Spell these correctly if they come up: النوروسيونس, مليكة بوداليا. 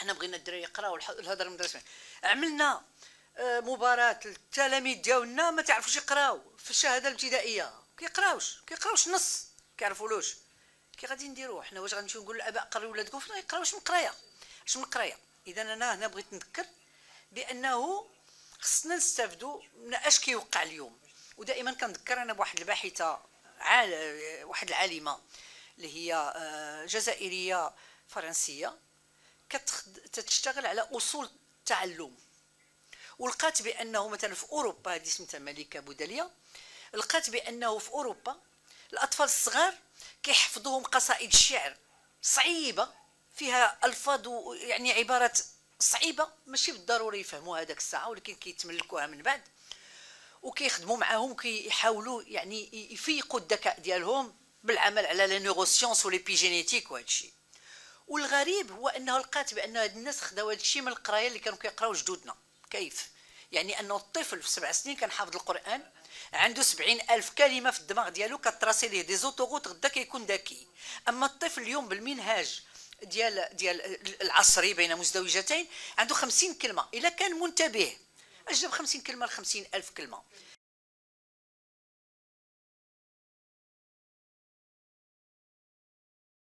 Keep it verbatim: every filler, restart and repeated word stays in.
احنا بغينا الدراري يقراو الهضره المدرسيه. عملنا مباراه التلاميذ ديالنا ما تعرفوش يقراو في الشهاده الابتدائيه، ما كيقراوش كيقراوش النص ما كيعرفولوش. كي غادي نديرو حنا؟ واش غنمشيو نقول للاباء قريو ولادكم ما يقراوش من قرايه؟ اش من قرايه؟ اذا انا هنا بغيت نذكر بانه خصنا نستافدوا من اش كيوقع اليوم. ودائما كنذكر انا بواحد الباحثه عال... واحد العالمه اللي هي جزائريه فرنسيه كتشتغل على اصول التعلم، ولقات بانه مثلا في اوروبا، هذه سميتها مليكة بوداليا، لقات بانه في اوروبا الاطفال الصغار كيحفظوهم قصائد الشعر صعيبه فيها الفاظ يعني عبارات صعيبه ماشي بالضروري يفهموها هذاك الساعه، ولكن كيتملكوها من بعد وكيخدموا معاهم وكيحاولوا يعني يفيقوا الذكاء ديالهم بالعمل على النوروسيونس والبيجينيتيك وهذا الشيء. والغريب هو انه لقات بان هاد الناس خداو هاد الشيء من القرايه اللي كانوا كيقراو جدودنا. كيف يعني؟ انه الطفل في سبع سنين كان حافظ القران، عنده سبعين ألف كلمه في الدماغ ديالو كتراسي ليه دي زوتوغوت، غدا كيكون ذكي. اما الطفل اليوم بالمنهاج ديال ديال العصري بين مزدوجتين عنده خمسين كلمه، الا كان منتبه اجلب خمسين كلمه ل خمسين ألف كلمه.